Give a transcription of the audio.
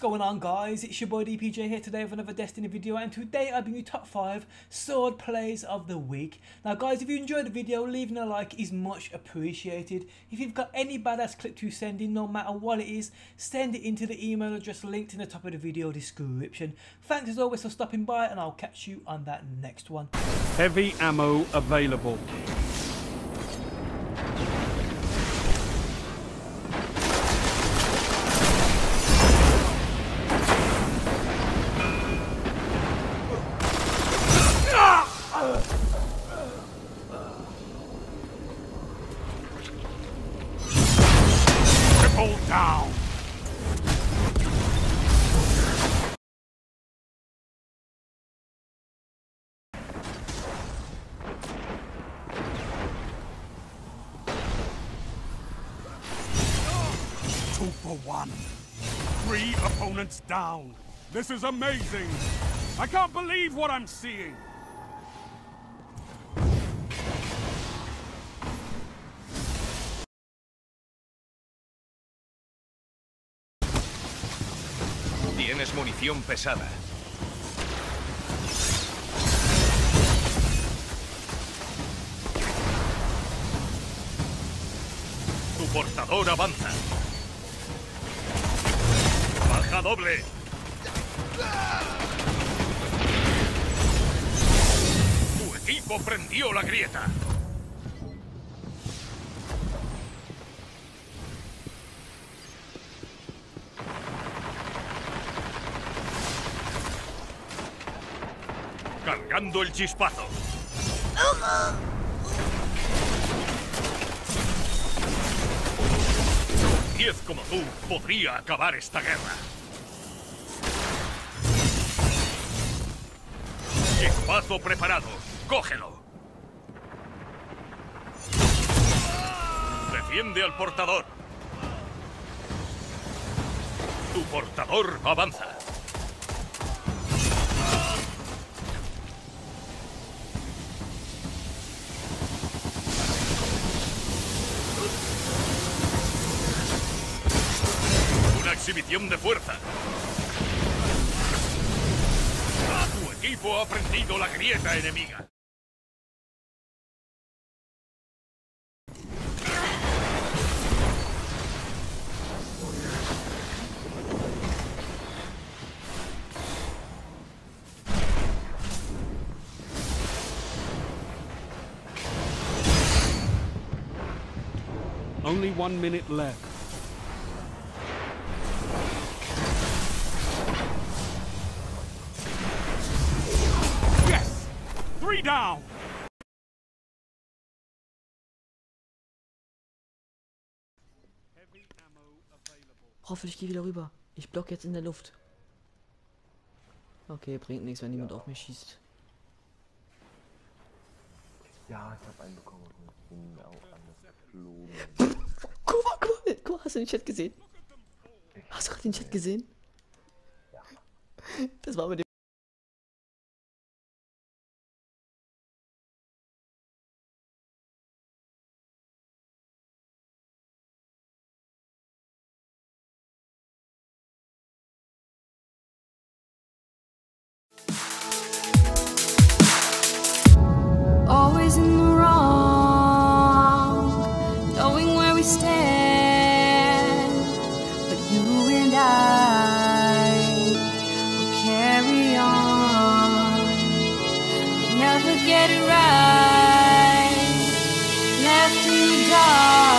What's going on, guys? It's your boy DPJ here today with another Destiny video, and today I bring you top 5 sword plays of the week. Now guys, if you enjoyed the video, leaving a like is much appreciated. If you've got any badass clip to send in, no matter what it is, send it into the email address linked in the top of the video description. Thanks as always for stopping by, and I'll catch you on that next one. Heavy ammo available. Down. Two for one. 3 opponents down. This is amazing. I can't believe what I'm seeing. Tienes munición pesada. Tu portador avanza. Baja doble. Tu equipo prendió la grieta. Cargando el chispazo. Un 10 como tú podría acabar esta guerra. Chispazo preparado. Cógelo. Defiende al portador. Tu portador avanza. Exhibición de fuerza. Tu equipo ha aprendido la grieta enemiga. Only 1 minute left. Down. Hoffentlich gehe ich wieder rüber. Ich block jetzt in der Luft. Okay, bringt nichts, wenn niemand auf mich schießt. Ja, ich hab einen bekommen. Ich bin auch anders. Guck mal, hast du den Chat gesehen? Hast du gerade den Chat gesehen? Ja. Das war mit dem. In the wrong, knowing where we stand, but you and I will carry on. We never get it right, left in the dark.